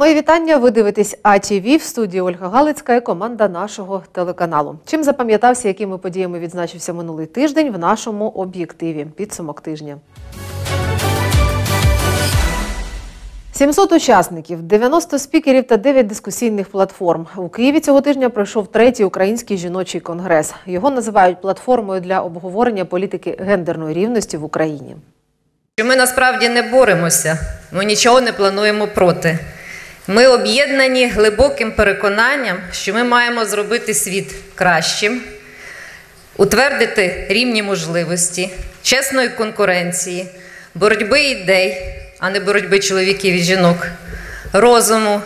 Мої вітання, ви дивитесь АТВ, в студії Ольга Галицька і команда нашого телеканалу. Чим запам'ятався, якими подіями відзначився минулий тиждень в нашому об'єктиві. Підсумок тижня. 700 учасників, 90 спікерів та 9 дискусійних платформ. У Києві цього тижня пройшов третій український жіночий конгрес. Його називають платформою для обговорення політики гендерної рівності в Україні. Ми насправді не боремося, ми нічого не плануємо проти. Ми об'єднані глибоким переконанням, що ми маємо зробити світ кращим, утвердити рівні можливості, чесної конкуренції, боротьби ідей, а не боротьби чоловіків і жінок, розуму,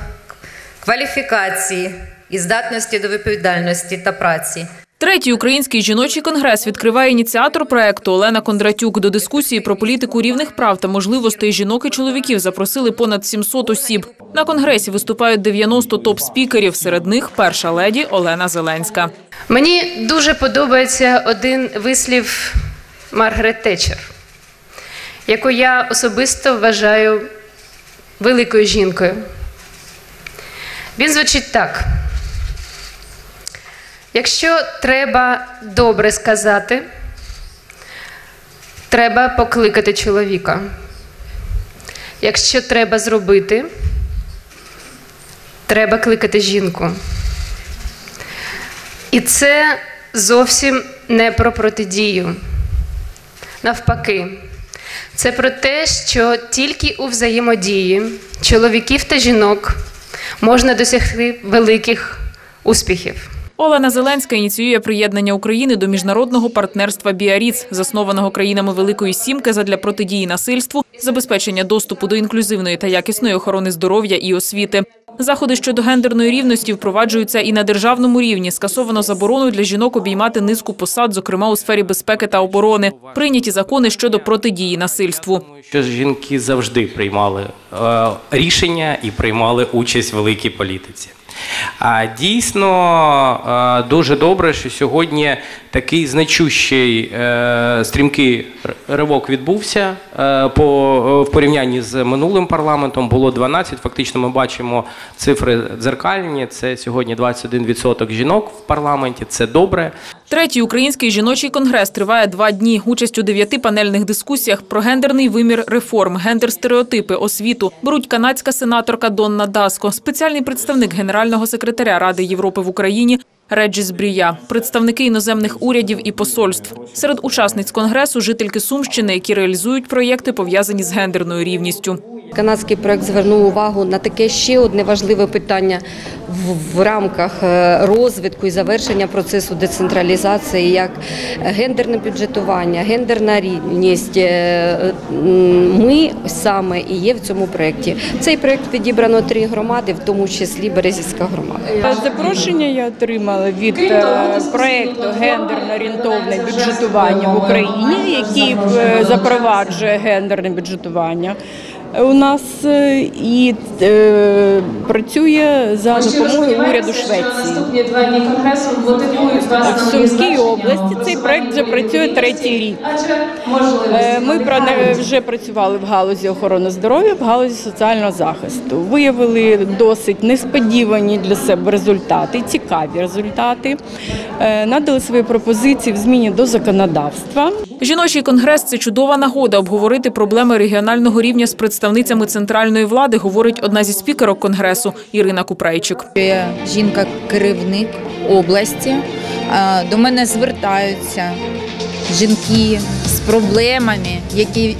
кваліфікації і здатності до відповідальності та праці. Третій український жіночий конгрес відкриває ініціатор проекту Олена Кондратюк. До дискусії про політику рівних прав та можливостей жінок і чоловіків запросили понад 700 осіб. На конгресі виступають 90 топ-спікерів, серед них перша леді Олена Зеленська. Мені дуже подобається один вислів Маргарет Тетчер, яку я особисто вважаю великою жінкою. Він звучить так. Якщо треба добре сказати, треба покликати чоловіка. Якщо треба зробити, треба кликати жінку. І це зовсім не про протидію. Навпаки, це про те, що тільки у взаємодії чоловіків та жінок можна досягти великих успіхів. Олена Зеленська ініціює приєднання України до міжнародного партнерства «Біаріц», заснованого країнами Великої Сімки задля протидії насильству, забезпечення доступу до інклюзивної та якісної охорони здоров'я і освіти. Заходи щодо гендерної рівності впроваджуються і на державному рівні. Скасовано заборону для жінок обіймати низку посад, зокрема у сфері безпеки та оборони. Прийняті закони щодо протидії насильству. Що жінки завжди приймали рішення і приймали участь в великій політиці. Дійсно, дуже добре, що сьогодні такий значущий стрімкий ривок відбувся в порівнянні з минулим парламентом. Було 12, фактично ми бачимо цифри дзеркальні, це сьогодні 21% жінок в парламенті, це добре. Третій український жіночий конгрес триває 2 дні. Участь у 9 панельних дискусіях про гендерний вимір реформ, гендер-стереотипи, освіту беруть канадська сенаторка Донна Даско, спеціальний представник Генерального секретаря Ради Європи в Україні Реджіс Брія, представники іноземних урядів і посольств. Серед учасниць конгресу – жительки Сумщини, які реалізують проєкти, пов'язані з гендерною рівністю. Канадський проект звернув увагу на таке ще одне важливе питання в рамках розвитку і завершення процесу децентралізації, як гендерне бюджетування, гендерна рівність. Ми саме і є в цьому проєкті. Цей проєкт підібрано 3 громади, в тому числі Березівська громада. Запрошення я отримала від проєкту «Гендерно-орієнтовне бюджетування в Україні», який запроваджує гендерне бюджетування у нас і працює за допомогою уряду Швеції. В Сумській області цей проєкт вже працює 3-й рік. Ми вже працювали в галузі охорони здоров'я, в галузі соціального захисту. Виявили досить несподівані для себе результати, цікаві результати. Надали свої пропозиції в зміні до законодавства. Жіночий конгрес – це чудова нагода обговорити проблеми регіонального рівня з представницями центральної влади, говорить одна зі спікерок конгресу Ірина Купрейчик. Я жінка-керівник області. До мене звертаються жінки з проблемами, які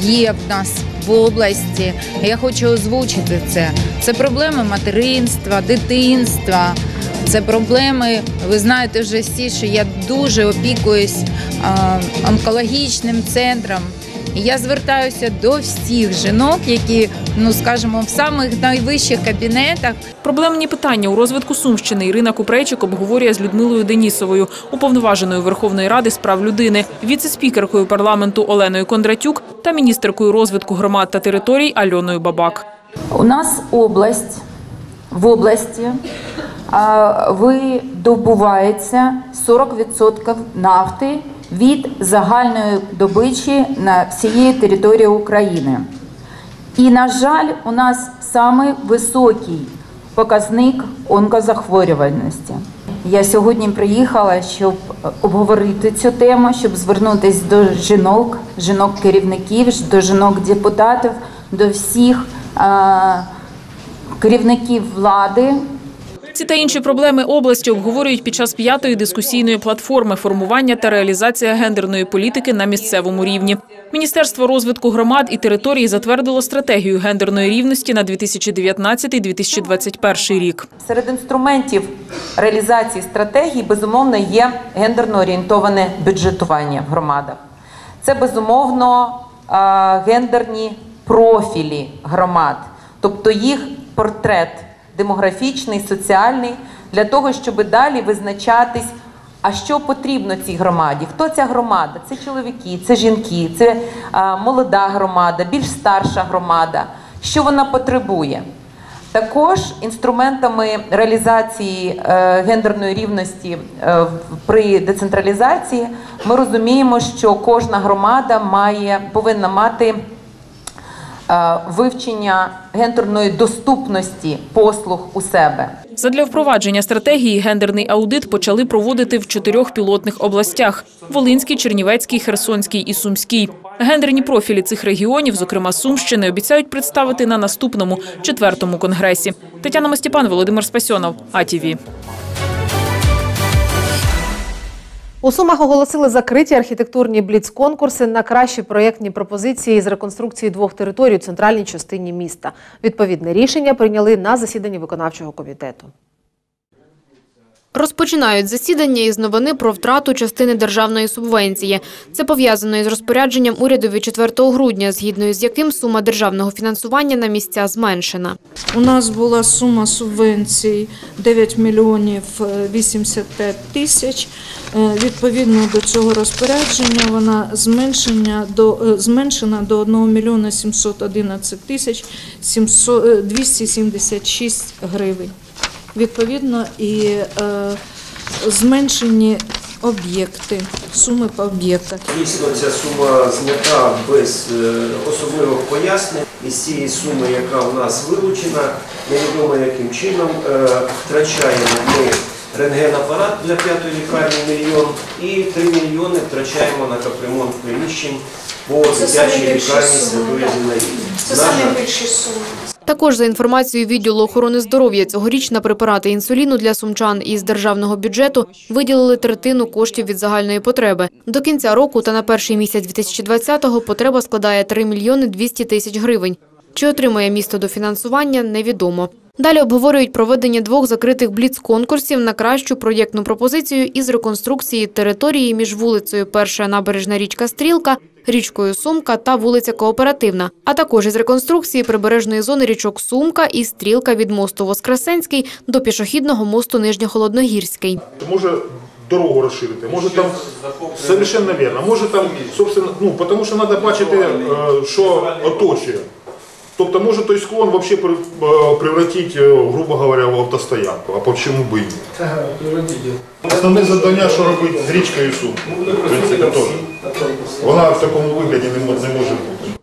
є в нас в області. Я хочу озвучити це. Це проблеми материнства, дитинства. Це проблеми, ви знаєте вже всі, що я дуже опікуюсь онкологічним центром. І я звертаюся до всіх жінок, які, скажімо, в самих найвищих кабінетах. Проблемні питання у розвитку Сумщини Ірина Купрейчик обговорює з Людмилою Денісовою, уповноваженою Верховної Ради з прав людини, віце-спікеркою парламенту Оленою Кондратюк та міністеркою розвитку громад та територій Альоною Бабак. У нас в області видобувається 40% нафти від загальної добичі на всієї території України. І, на жаль, у нас самий високий показник онкозахворюваності. Я сьогодні приїхала, щоб обговорити цю тему, щоб звернутися до жінок, жінок-керівників, до жінок-депутатів, до всіх керівників влади. Ці та інші проблеми області обговорюють під час 5-ї дискусійної платформи «Формування та реалізація гендерної політики на місцевому рівні». Міністерство розвитку громад і територій затвердило стратегію гендерної рівності на 2019-2021 рік. Серед інструментів реалізації стратегії, безумовно, є гендерно-орієнтоване бюджетування в громадах. Це, безумовно, гендерні профілі громад, тобто їх портрет демографічний, соціальний, для того, щоб далі визначатись, а що потрібно цій громаді, хто ця громада, це чоловіки, це жінки, це молода громада, більш старша громада, що вона потребує. Також інструментами реалізації гендерної рівності при децентралізації ми розуміємо, що кожна громада повинна мати вивчення гендерної доступності послуг у себе. Задля впровадження стратегії гендерний аудит почали проводити в 4 пілотних областях – Волинській, Чернівецькій, Херсонській і Сумській. Гендерні профілі цих регіонів, зокрема Сумщини, обіцяють представити на наступному 4-му конгресі. Тетяна Мостіпан, Володимир Спасьонов, АТВ. У Сумах оголосили закриті архітектурні бліц-конкурси на кращі проєктні пропозиції з реконструкції 2 територій у центральній частині міста. Відповідне рішення прийняли на засіданні виконавчого комітету. Розпочинають засідання із новини про втрату частини державної субвенції. Це пов'язано із розпорядженням уряду від 4 грудня, згідно з яким сума державного фінансування на місця зменшена. У нас була сума субвенцій 9 мільйонів 85 тисяч. Відповідно до цього розпорядження вона зменшена до 1 мільйона 711 тисяч 276 гривень. Відповідно, і зменшені об'єкти, суми по об'єктах. Дійсно, ця сума знята без особливих пояснень. Із цієї суми, яка в нас вилучена, невідомо яким чином, втрачаємо ми рентген-апарат для 5-ї лікарні мільйон і 3 мільйони втрачаємо на капремонт приміщень по дитячій лікарні Святої Зінаїди. Це найбільші суми. Також, за інформацією відділу охорони здоров'я, цьогоріч на препарати інсуліну для сумчан із державного бюджету виділили третину коштів від загальної потреби. До кінця року та на перший місяць 2020-го потреба складає 3 мільйони 200 тисяч гривень. Чи отримає місто дофінансування – невідомо. Далі обговорюють проведення 2 закритих бліц-конкурсів на кращу проєктну пропозицію із реконструкції території між вулицею Перша набережна річка Стрілка, річкою Сумка та вулиця Кооперативна, а також із реконструкції прибережної зони річок Сумка і Стрілка від мосту Воскресенський до пішохідного мосту Нижньохолодногірський. Може дорогу розширити, може там, совершенно вірно, може там, собственно, ну, тому що треба бачити, що оточує. Тобто може той склон вообще превратить, грубо говоря, в автостоянку, а почему бы и нет. Основне завдання, що робити з річкою Сумки, в принципі, теж. Вона в такому вигляді не може бути.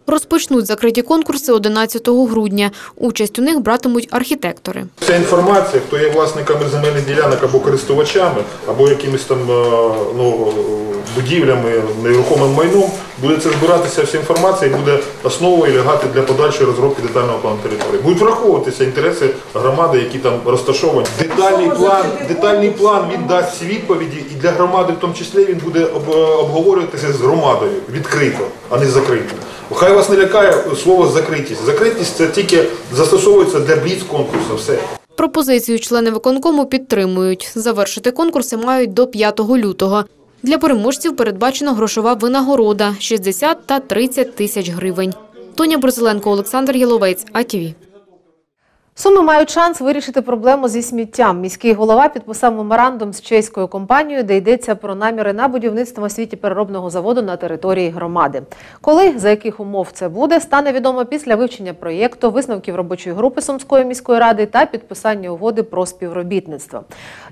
Розпочнуть закриті конкурси 11 грудня. Участь у них братимуть архітектори. Вся інформація, хто є власниками земельних ділянок або користувачами, або якимись там, ну, будівлями, нерухомим майном, буде це збиратися вся інформація і буде основою лягати для подальшої розробки детального плану території. Будуть враховуватися інтереси громади, які там розташовані. Детальний план він дасть відповіді, і для громади в тому числі він буде обговорюватися з громадою відкрито, а не закрито. Хай вас не лякає слово «закритість». Закритість – це тільки застосовується для бліц-конкурсу, все. Пропозицію члени виконкому підтримують. Завершити конкурси мають до 5 лютого. Для переможців передбачено грошова винагорода – 60 та 30 тисяч гривень. Тоня Борзеленко, Олександр Яловець, АТВ. Суми мають шанс вирішити проблему зі сміттям. Міський голова підписав меморандум з чеською компанією, де йдеться про наміри на будівництво сміттєпереробного заводу на території громади. Коли, за яких умов це буде, стане відомо після вивчення проєкту, висновків робочої групи Сумської міської ради та підписання угоди про співробітництво.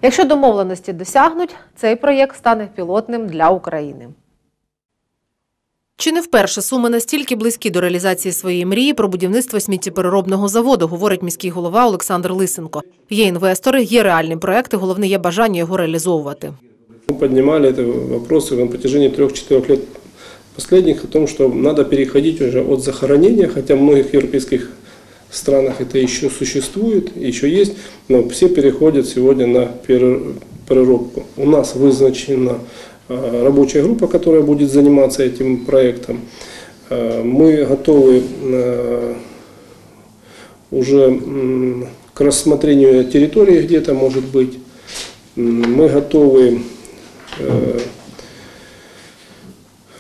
Якщо домовленості досягнуть, цей проєкт стане пілотним для України. Чи не вперше Суми настільки близькі до реалізації своєї мрії про будівництво сміттєпереробного заводу, говорить міський голова Олександр Лисенко. Є інвестори, є реальні проекти, головне є бажання його реалізовувати. Ми піднімали ці питання на протяженні 3-4 років останніх, тому що треба переходити вже від захоронення, хоча в багатьох європейських странах це ще существує, ще є, але всі переходять сьогодні на переробку. У нас визначено рабочая группа, которая будет заниматься этим проектом. Мы готовы уже к рассмотрению территории где-то, может быть. Мы готовы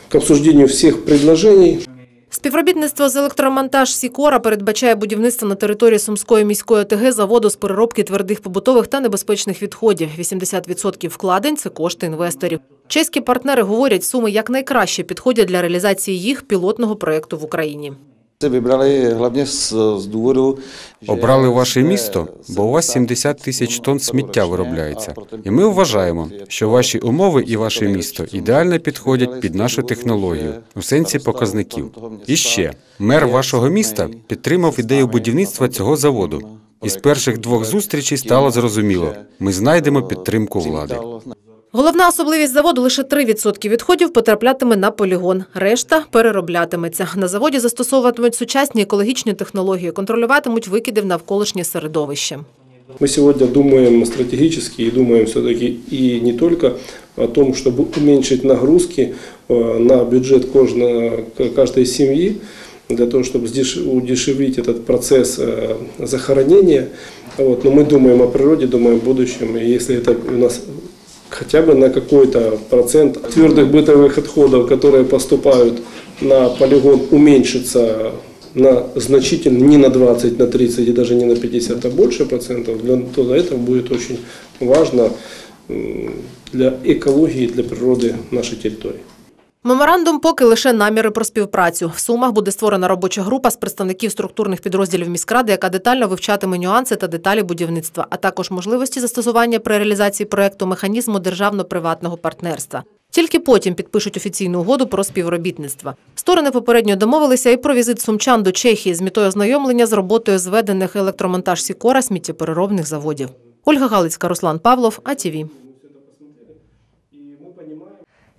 к обсуждению всех предложений. Співробітництво з «Електромонтаж Сікора» передбачає будівництво на території Сумської міської ОТГ заводу з переробки твердих побутових та небезпечних відходів. 80% вкладень – це кошти інвесторів. Чеські партнери говорять, Суми якнайкраще підходять для реалізації їх пілотного проєкту в Україні. Обрали ваше місто, бо у вас 70 тисяч тонн сміття виробляється. І ми вважаємо, що ваші умови і ваше місто ідеально підходять під нашу технологію, у сенсі показників. І ще, мер вашого міста підтримав ідею будівництва цього заводу. І з перших двох зустрічей стало зрозуміло – ми знайдемо підтримку влади. Головна особливість заводу – лише 3% відходів потраплятиме на полігон. Решта перероблятиметься. На заводі застосовуватимуть сучасні екологічні технології, контролюватимуть викиди в навколишнє середовище. Ми сьогодні думаємо стратегічно і думаємо все-таки і не тільки о тому, щоб зменшити нагрузки на бюджет кожної сім'ї, для того, щоб удешевити цей процес захоронення. Но ми думаємо про природу, думаємо про майбутнє, і якщо це у нас хотя бы на какой-то процент твердых бытовых отходов, которые поступают на полигон, уменьшится на значительно, не на 20, на 30 и даже не на 50, а больше процентов, то это будет очень важно для экологии, для природы нашей территории. Меморандум поки лише наміри про співпрацю. В Сумах буде створена робоча група з представників структурних підрозділів міськради, яка детально вивчатиме нюанси та деталі будівництва, а також можливості застосування при реалізації проєкту механізму державно-приватного партнерства. Тільки потім підпишуть офіційну угоду про співробітництво. Сторони попередньо домовилися і про візит сумчан до Чехії з метою ознайомлення з роботою зведених електромонтаж Сікора сміттєпереробних заводів. Ольга Галицька, Руслан Павлов, АТВ.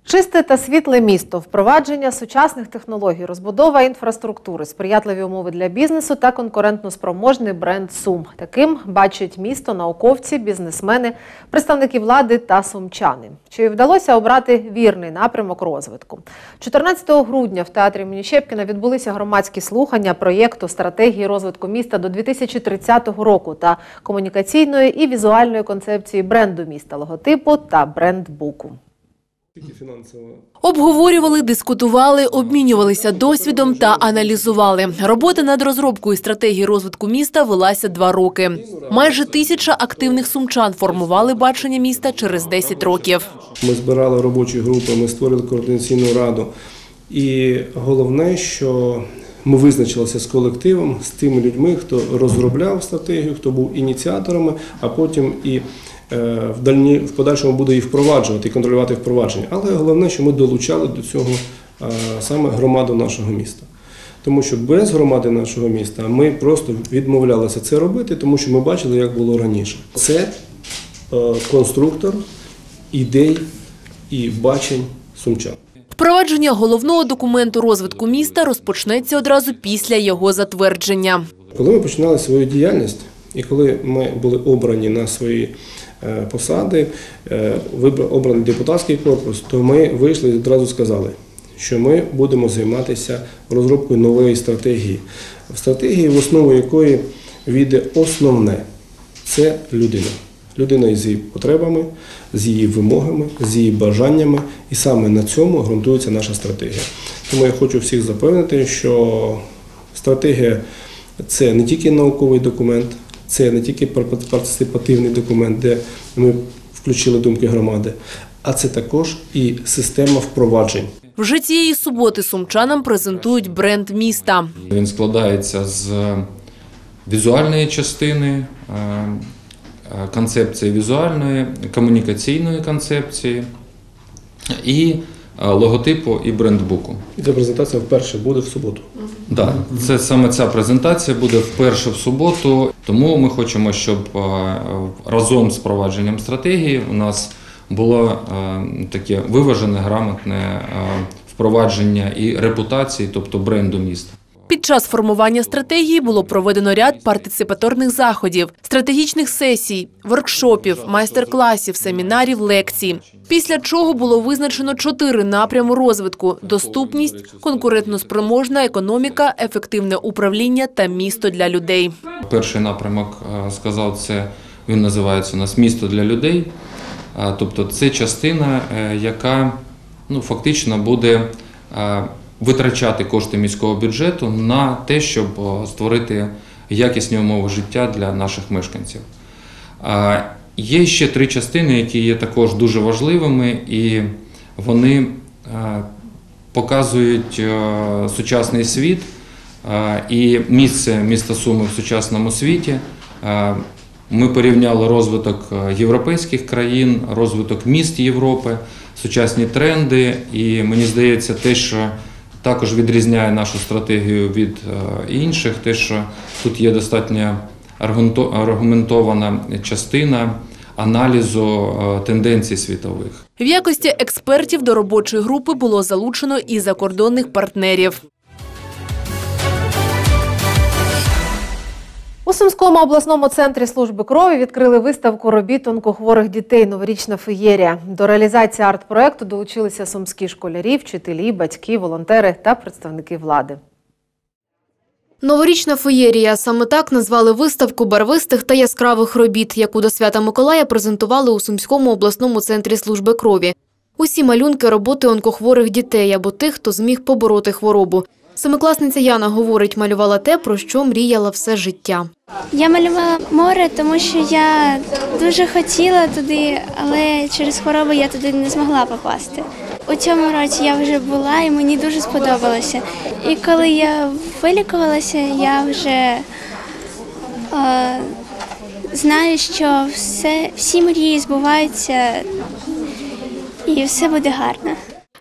Чисте та світле місто, впровадження сучасних технологій, розбудова інфраструктури, сприятливі умови для бізнесу та конкурентноспроможний бренд Сум. Таким бачать місто науковці, бізнесмени, представники влади та сумчани. Чи вдалося обрати вірний напрямок розвитку? 14 грудня в театрі імені Щепкіна відбулися громадські слухання проєкту «Стратегії розвитку міста до 2030 року» та комунікаційної і візуальної концепції бренду міста, логотипу та брендбуку. Обговорювали, дискутували, обмінювалися досвідом та аналізували. Робота над розробкою стратегії розвитку міста велася 2 роки. Майже 1000 активних сумчан формували бачення міста через 10 років. Ми збирали робочі групи, ми створили координаційну раду. І головне, що ми визначилися з колективом, з тими людьми, хто розробляв стратегію, хто був ініціаторами, а потім і в подальшому буде її впроваджувати, і контролювати впровадження. Але головне, що ми долучали до цього саме громаду нашого міста. Тому що без громади нашого міста ми просто відмовлялися це робити, тому що ми бачили, як було раніше. Це конструктор ідей і бачень сумчан. Впровадження головного документу розвитку міста розпочнеться одразу після його затвердження. Коли ми починали свою діяльність, і коли ми були обрані на свої посади, обраний депутатський корпус, то ми вийшли і одразу сказали, що ми будемо займатися розробкою нової стратегії. Стратегії, в основу якої війде основне – це людина. Людина із її потребами, з її вимогами, з її бажаннями. І саме на цьому ґрунтується наша стратегія. Тому я хочу всіх запевнити, що стратегія – це не тільки науковий документ, це не тільки партиципативний документ, де ми включили думки громади, а це також і система впроваджень. Вже цієї суботи сумчанам презентують бренд міста. Він складається з візуальної частини, концепції візуальної, комунікаційної концепції і логотипу і брендбуку. І ця презентація вперше буде в суботу? Так, це саме ця презентація буде вперше в суботу. Тому ми хочемо, щоб разом з провадженням стратегії у нас було таке виважене, грамотне впровадження і репутації, тобто бренду міста. Під час формування стратегії було проведено ряд партиципаторних заходів, стратегічних сесій, воркшопів, майстер-класів, семінарів, лекцій. Після чого було визначено 4 напрями розвитку – доступність, конкурентноспроможна економіка, ефективне управління та місто для людей. Перший напрямок, сказав, це він називається у нас «Місто для людей». Тобто це частина, яка фактично буде витрачати кошти міського бюджету на те, щоб створити якісні умови життя для наших мешканців. Є ще 3 частини, які є також дуже важливими, і вони показують сучасний світ і місце міста Суми в сучасному світі. Ми порівняли розвиток європейських країн, розвиток міст Європи, сучасні тренди, і мені здається, те, що також відрізняє нашу стратегію від інших, те, що тут є достатньо аргументована частина аналізу тенденцій світових. В якості експертів до робочої групи було залучено і закордонних партнерів. У Сумському обласному центрі служби крові відкрили виставку робіт онкохворих дітей «Новорічна феєрія». До реалізації арт-проекту долучилися сумські школярі, вчителі, батьки, волонтери та представники влади. «Новорічна феєрія» – саме так назвали виставку барвистих та яскравих робіт, яку до Свята Миколая презентували у Сумському обласному центрі служби крові. Усі малюнки – роботи онкохворих дітей або тих, хто зміг побороти хворобу. Семикласниця Яна говорить, малювала те, про що мріяла все життя. Я малювала море, тому що я дуже хотіла туди, але через хворобу я туди не змогла попасти. У цьому році я вже була і мені дуже сподобалося. І коли я вилікувалася, я вже знаю, що всі мрії збуваються і все буде гарно.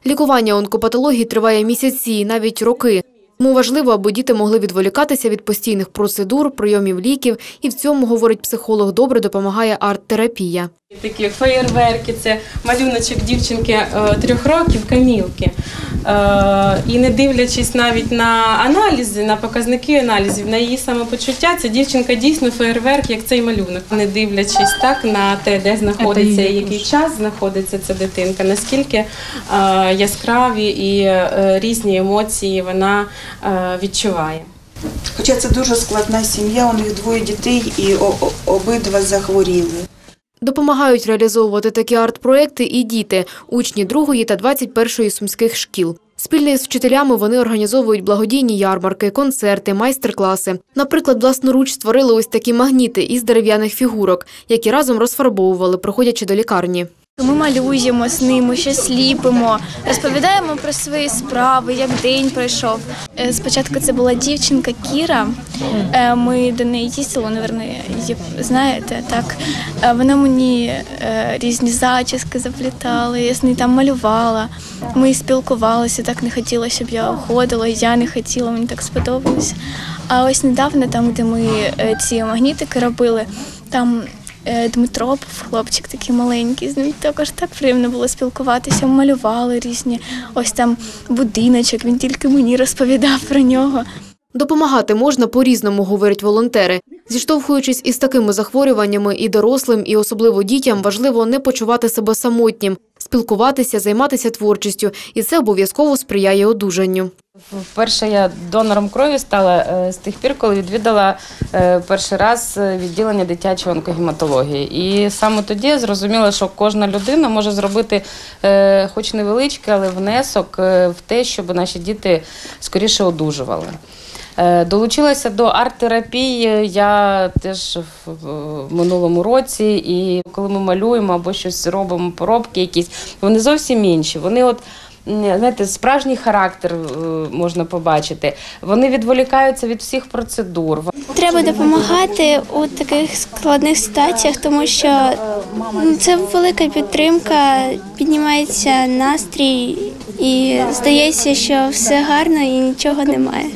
Лікування онкопатології триває місяці і навіть роки. Тому важливо, аби діти могли відволікатися від постійних процедур, прийомів ліків. І в цьому, говорить психолог, добре допомагає арт-терапія. Такі феєрверки – це малюночок дівчинки 3 років, Камілки. І не дивлячись навіть на аналізи, на показники аналізів, на її самопочуття, ця дівчинка дійсно феєрверк, як цей малюнок. Не дивлячись так на те, де знаходиться і який час знаходиться ця дитинка, наскільки яскраві і різні емоції вона відчуває. Хоча це дуже складна сім'я, у них 2 дітей і обидва захворіли. Допомагають реалізовувати такі арт-проекти і діти – учні 2-ї та 21-ї сумських шкіл. Спільно із вчителями вони організовують благодійні ярмарки, концерти, майстер-класи. Наприклад, власноруч створили ось такі магніти із дерев'яних фігурок, які разом розфарбовували, приходячи до лікарні. Ми малюємо з ними, щось ліпимо, розповідаємо про свої справи, як день пройшов. Спочатку це була дівчинка Кіра, ми до неї їздили, напевно, її знаєте, так. Вона мені різні зачіски заплітала, я з нею там малювала, ми спілкувалися, так не хотіла, щоб я уходила, я не хотіла, мені так сподобалося. А ось недавно, там, де ми ці магнітики робили, там Дмитро, хлопчик такий маленький, з ним також так приємно було спілкуватися, малювали різні, ось там будиночок, він тільки мені розповідав про нього. Допомагати можна по-різному, говорять волонтери. Зіштовхуючись із такими захворюваннями і дорослим, і особливо дітям, важливо не почувати себе самотнім, спілкуватися, займатися творчістю, і це обов'язково сприяє одужанню. Вперше я донором крові стала з тих пір, коли відвідала перший раз відділення дитячої онкогематології. І саме тоді я зрозуміла, що кожна людина може зробити хоч невеличкий, але внесок в те, щоб наші діти скоріше одужували. Долучилася до арт-терапії я теж в минулому році, і коли ми малюємо або щось робимо, поробки якісь, вони зовсім інші. Вони от, знаєте, справжній характер можна побачити. Вони відволікаються від всіх процедур. Треба допомагати у таких складних ситуаціях, тому що це велика підтримка, піднімається настрій і здається, що все гарно і нічого немає.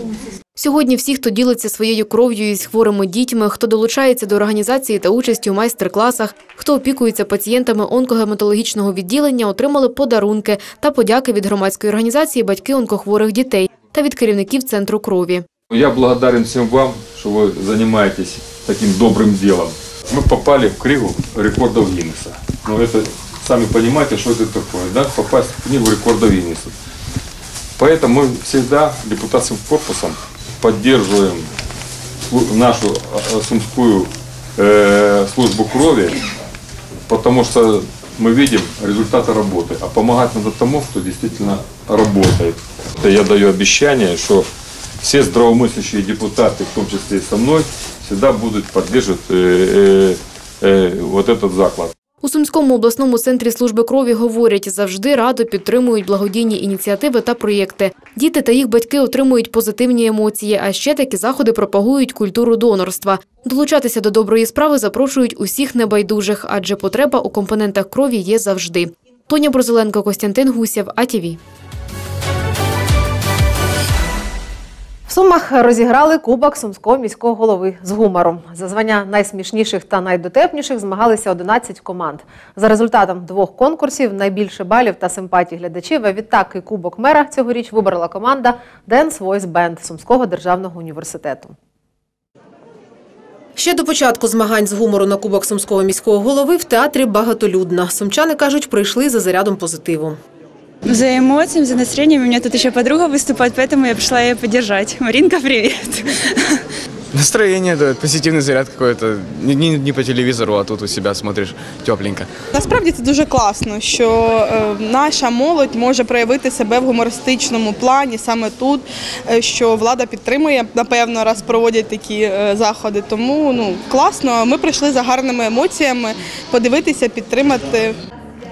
Сьогодні всі, хто ділиться своєю кров'ю із хворими дітьми, хто долучається до організації та участі у майстер-класах, хто опікується пацієнтами онкогематологічного відділення, отримали подарунки та подяки від громадської організації «Батьки онкохворих дітей» та від керівників Центру крові. Я благодарен всім вам, що ви займаєтесь таким добрим ділом. Ми потрапили в книгу рекордів Гіннеса. Ну, це, самі розумієте, що це таке, да? Попасть в книгу рекордів Гіннеса. Тому ми завжди депутатським корпусом поддерживаем нашу сумскую службу крови, потому что мы видим результаты работы, а помогать надо тому, кто действительно работает. Я даю обещание, что все здравомыслящие депутаты, в том числе и со мной, всегда будут поддерживать вот этот заклад. У Сумському обласному центрі служби крові говорять, завжди радо підтримують благодійні ініціативи та проєкти. Діти та їх батьки отримують позитивні емоції, а ще такі заходи пропагують культуру донорства. Долучатися до доброї справи запрошують усіх небайдужих, адже потреба у компонентах крові є завжди. Тоня Борзеленко, Костянтин Гусєв, АТВ. В Сумах розіграли кубок сумського міського голови з гумором. За звання найсмішніших та найдотепніших змагалися 11 команд. За результатом двох конкурсів найбільше балів та симпатій глядачів, а відтак і кубок мера цьогоріч виборола команда «Денс Войс Бенд» Сумського державного університету. Ще до початку змагань з гумору на кубок сумського міського голови в театрі багатолюдно. Сумчани, кажуть, прийшли за зарядом позитиву. За эмоциями, за настроением. У меня тут еще подруга выступает, поэтому я пришла ее поддержать. Маринка, привет! Настроение, да, позитивный заряд какой-то. Не по телевизору, а тут у себя смотришь тепленько. Насправді це дуже класно, що наша молодь може проявити себе в гумористичному плані саме тут, що влада підтримує, напевно, раз проводять такі заходи. Тому класно, ми прийшли за гарними емоціями подивитися, підтримати.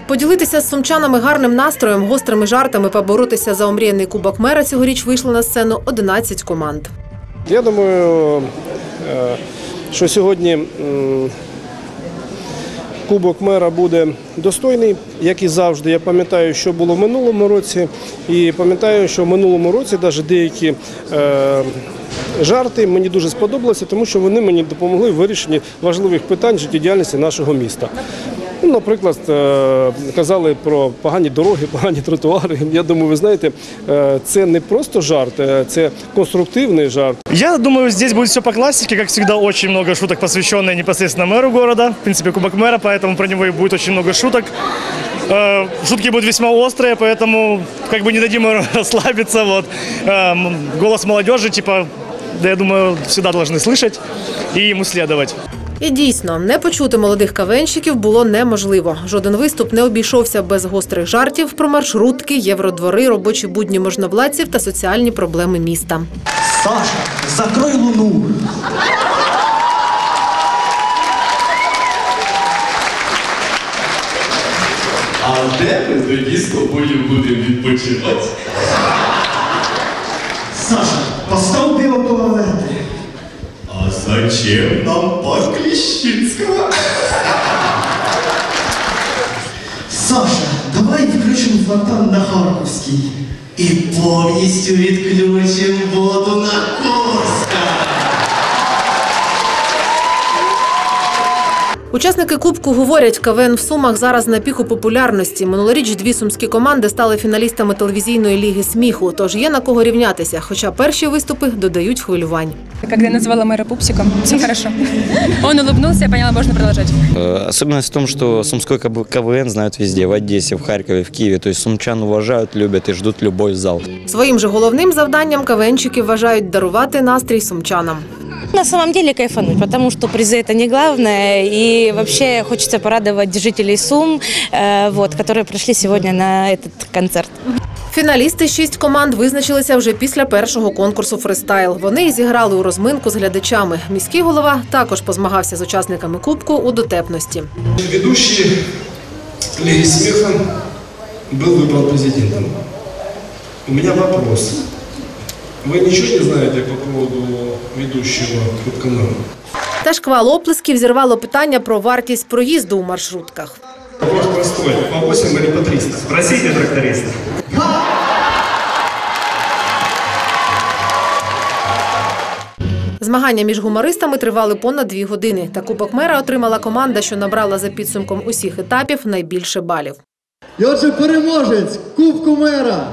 Поділитися з сумчанами гарним настроєм, гострими жартами, поборотися за омріяний кубок мера цьогоріч вийшли на сцену 11 команд. Я думаю, що сьогодні кубок мера буде достойний, як і завжди. Я пам'ятаю, що було в минулому році, і пам'ятаю, що в минулому році навіть деякі жарти мені дуже сподобалися, тому що вони мені допомогли в вирішенні важливих питань життєдіяльності нашого міста. Наприклад, казали про погані дороги, погані тротуари. Я думаю, ви знаєте, це не просто жарт, це конструктивний жарт. Я думаю, здесь будет все по классике, как всегда, очень много шуток, посвященных непосредственно мэру города, в принципе, кубок мэра, поэтому про него и будет очень много шуток. Шутки будут весьма острые, поэтому как бы не дадим ему расслабиться. Вот. Голос молодежи, типа, да, я думаю, всегда должны слышать и ему следовать. І дійсно, не почути молодих кавенщиків було неможливо. Жоден виступ не обійшовся без гострих жартів про маршрутки, євродвори, робочі будні можновладців та соціальні проблеми міста. Саша, закрой луну! А де ми тоді з тобою будемо відпочивати? Саша, постав пиво в туалеті. А зачем нам парк Лещинского? Саша, давай включим фонтан на Харьковский. И полностью отключим воду на Курск. Учасники Кубку говорять, КВН в Сумах зараз на піку популярності. Минулоріч дві сумські команди стали фіналістами телевізійної ліги сміху, тож є на кого рівнятися, хоча перші виступи додають хвилювань. Когда я назвала мэра пупсиком, все хорошо. Он улыбнулся, я поняла, можно продолжать. Особенность в том, что сумской КВН знают везде, в Одессе, в Харькове, в Киеве. То есть сумчан уважают, любят и ждут любой зал. Своим же головним завданням КВНчики вважають дарувати настрій сумчанам. На самом деле кайфануть, потому что призы это не главное. И вообще хочется порадовать жителей Сум, которые пришли сегодня на этот концерт. Фіналісти 6 команд визначилися вже після першого конкурсу «Фристайл». Вони і зіграли у розминку з глядачами. Міський голова також позмагався з учасниками Кубку у дотепності. Ведучий Ліги сміху був вибран президентом. У мене питання. Ви нічого не знаєте по поводу ведучого веб-каналу? Та шквал оплесків зірвало питання про вартість проїзду у маршрутках. Вопрос простой. По 8 или по 300? Спросите тракториста. Змагання між гумористами тривали понад 2 години. Та кубок мера отримала команда, що набрала за підсумком усіх етапів найбільше балів. І отже, переможець кубку мера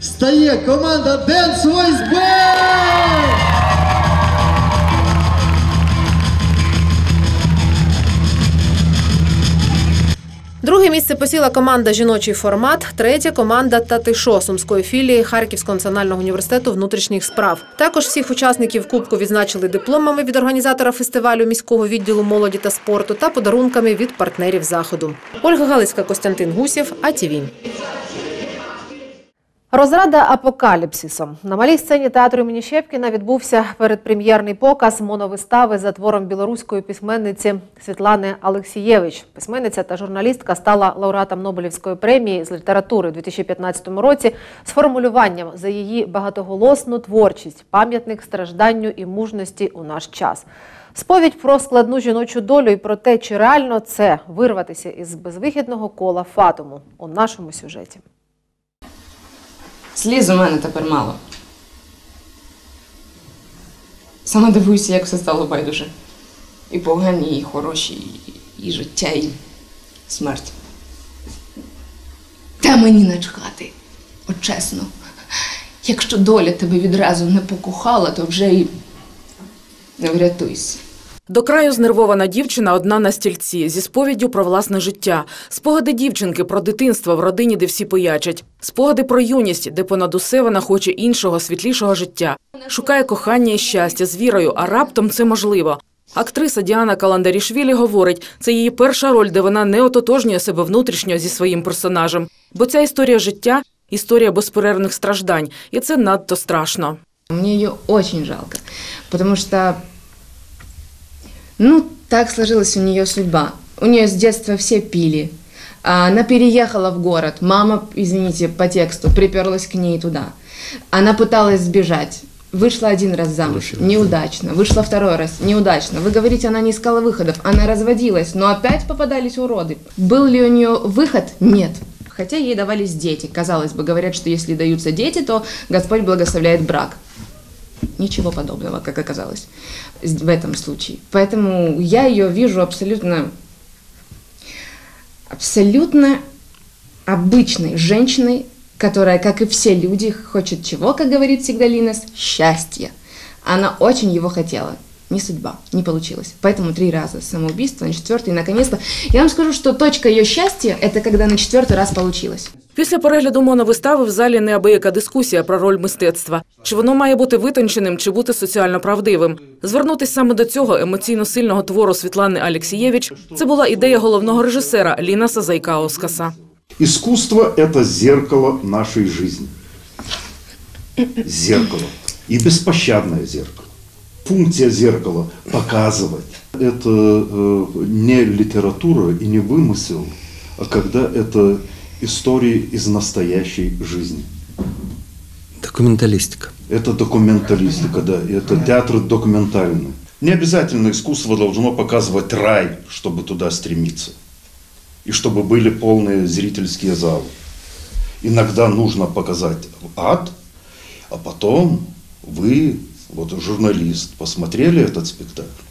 стає команда «Денс Войс Бенд». Друге місце посіла команда «Жіночий формат», третє – команда «Татишо» сумської філії Харківського національного університету внутрішніх справ. Також всіх учасників кубку відзначили дипломами від організатора фестивалю міського відділу молоді та спорту та подарунками від партнерів заходу. Ольга Галицька, Костянтин Гусєв, АТВ. «Розрада апокаліпсисом». На малій сцені театру імені Щепкіна відбувся передпрем'єрний показ моновистави за твором білоруської письменниці Світлани Алексієвич. Письменниця та журналістка стала лауреатом Нобелівської премії з літератури у 2015 році з формулюванням за її багатоголосну творчість «Пам'ятник стражданню і мужності у наш час». Сповідь про складну жіночу долю і про те, чи реально це вирватися із безвихідного кола фатуму у нашому сюжеті. Сліз у мене тепер мало. Сама дивуюся, як все стало байдуже. І погані, і хороші, і життя, і смерть. Та мені начхати, от чесно. Якщо доля тебе відразу не покохала, то вже і не врятуйся. До краю знервована дівчина одна на стільці, зі сповіддю про власне життя. Спогади дівчинки про дитинство в родині, де всі пиячать. Спогади про юність, де понад усе вона хоче іншого, світлішого життя. Шукає кохання і щастя з вірою, а раптом це можливо. Актриса Діана Каландарішвілі говорить, це її перша роль, де вона не ототожнює себе внутрішньо зі своїм персонажем. Бо ця історія життя – історія безперервних страждань. І це надто страшно. Мені її дуже жалко, тому що... Ну, так сложилась у нее судьба. У нее с детства все пили. Она переехала в город. Мама, извините, по тексту, приперлась к ней туда. Она пыталась сбежать. Вышла один раз замуж. Неудачно. Вышла второй раз. Неудачно. Вы говорите, она не искала выходов. Она разводилась, но опять попадались уроды. Был ли у нее выход? Нет. Хотя ей давались дети. Казалось бы, говорят, что если даются дети, то Господь благословляет брак. Ничего подобного, как оказалось, в этом случае. Поэтому я ее вижу абсолютно обычной женщиной, которая, как и все люди, хочет чего, как говорит всегда Линес, счастья. Она очень его хотела. Не судьба, не получилось. Поэтому 3 раза самоубийство, на 4-й, наконец-то. Я вам скажу, что точка ее счастья – это когда на 4-й раз получилось. Після перегляду моновистави в залі неабияка дискусія про роль мистецтва. Чи воно має бути витонченим, чи бути соціально правдивим? Звернутися саме до цього емоційно сильного твору Світлани Алексієвич – це була ідея головного режисера Лінаса Зайкаускаса. «Іскусство – це зеркало нашої житті. Зеркало. І безпощадне зеркало. Функция зеркала – показывать. Это не литература и не вымысел, а когда это истории из настоящей жизни. Документалистика. Это документалистика, да. Это театр документальный. Не обязательно искусство должно показывать рай, чтобы туда стремиться. И чтобы были полные зрительские залы. Иногда нужно показать ад, а потом вы... Вот журналист, посмотрели этот спектакль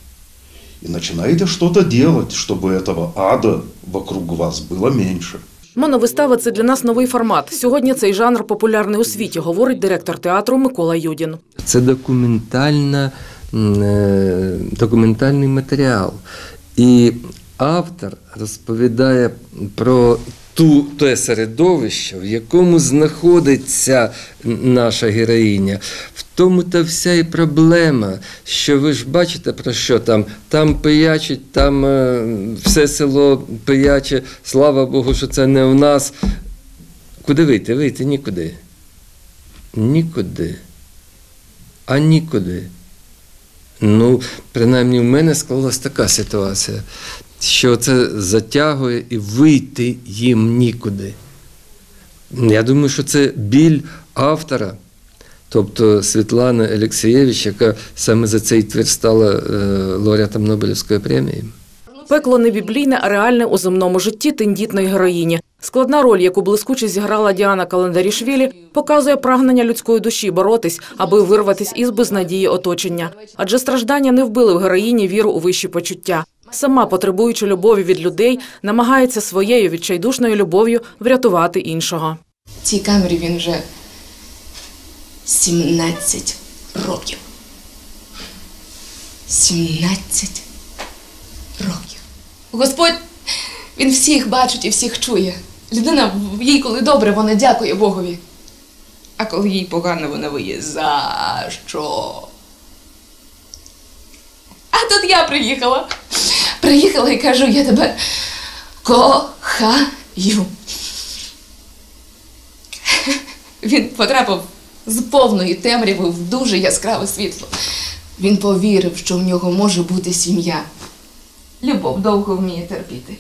и начинаете что-то делать, чтобы этого ада вокруг вас было меньше». Моновистава – це для нас новий формат. Сьогодні цей жанр популярний у світі, говорить директор театру Микола Юдін. Це документальний матеріал. І автор розповідає про те середовище, в якому знаходиться наша героїня. В тому та вся і проблема, що ви ж бачите, про що там. Там пиячить, там все село пияче, слава Богу, що це не в нас. Куди вийти? Вийти нікуди. Нікуди. А нікуди. Ну, принаймні, в мене склалась така ситуація, що це затягує і вийти їм нікуди. Я думаю, що це біль автора, тобто Світлана Алексієвич, яка саме за цей твір стала лауреатом Нобелівської премії. Пекло не біблійне, а реальне у земному житті тендітної героїні. Складна роль, яку блискуче зіграла Діана Каландарішвілі, показує прагнення людської душі боротись, аби вирватися із безнадії оточення. Адже страждання не вбили в героїні віру у вищі почуття. Сама, потребуючи любові від людей, намагається своєю відчайдушною любов'ю врятувати іншого. В цій камері він вже 17 років. 17 років. Господь, він всіх бачить і всіх чує. Людина, їй коли добре, вона дякує Богові. А коли їй погано, вона виє: "За що?" А тут я приїхала. Приїхала і кажу: "Я тебе кохаю". Він потрапив з повної темряви в дуже яскраве світло. Він повірив, що в нього може бути сім'я. Любов довго вміє терпіти.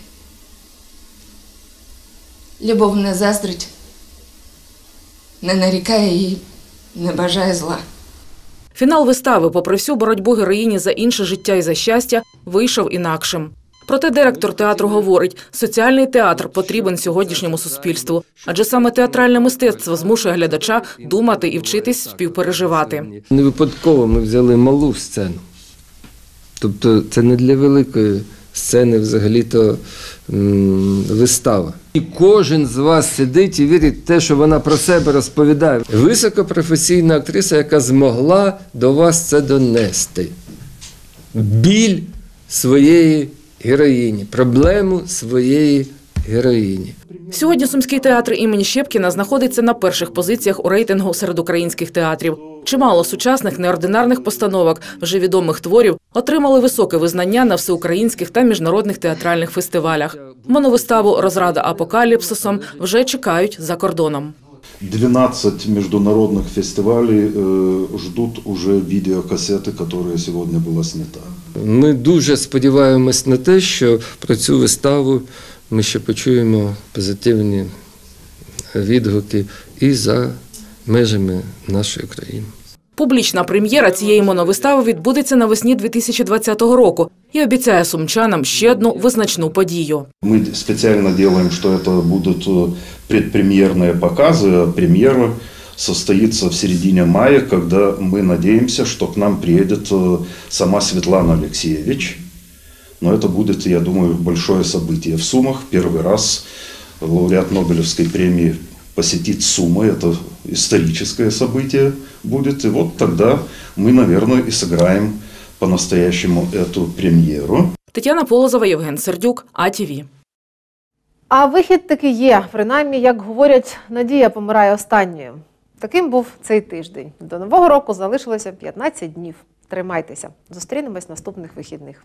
Любов не заздрить, не нарікає їй, не бажає зла. Фінал вистави, попри всю боротьбу героїні за інше життя і за щастя, вийшов інакшим. Проте директор театру говорить, соціальний театр потрібен сьогоднішньому суспільству. Адже саме театральне мистецтво змушує глядача думати і вчитись співпереживати. Не випадково ми взяли малу сцену. Тобто це не для великої сцени взагалі-то вистава. І кожен з вас сидить і вірить в те, що вона про себе розповідає. Високопрофесійна актриса, яка змогла до вас це донести. Біль своєї героїні, проблему своєї героїні. Сьогодні Сумський театр імені Щепкіна знаходиться на перших позиціях у рейтингу серед українських театрів. Чимало сучасних неординарних постановок вже відомих творів отримали високе визнання на всеукраїнських та міжнародних театральних фестивалях. Моновиставу «Розрада апокаліпсусом» вже чекають за кордоном. 12 міжнародних фестивалів ждуть вже відеокасети, які сьогодні була знята. Ми дуже сподіваємось на те, що про цю виставу ми ще почуємо позитивні відгуки і за межами нашої країни. Публічна прем'єра цієї моновистави відбудеться навесні 2020 року і обіцяє сумчанам ще одну визначну подію. Ми спеціально робимо, що це будуть предпрем'єрні покази. Прем'єра состоїться в середині мая, коли ми сподіваємося, що к нам приїде сама Світлана Алексієвич. Но это будет, я думаю, большое событие в Сумах. Первый раз лауреат Нобелевской премии посетит Сумы. Это историческое событие будет. И вот тогда мы, наверное, и сыграем по-настоящему эту премьеру. Тетяна Полозова, Євген Сердюк, АТВ. А вихід таки є. Принаймні, як говорять, надія помирає останньою. Таким був цей тиждень. До Нового року залишилося 15 днів. Тримайтеся. Зустрінемось наступних вихідних.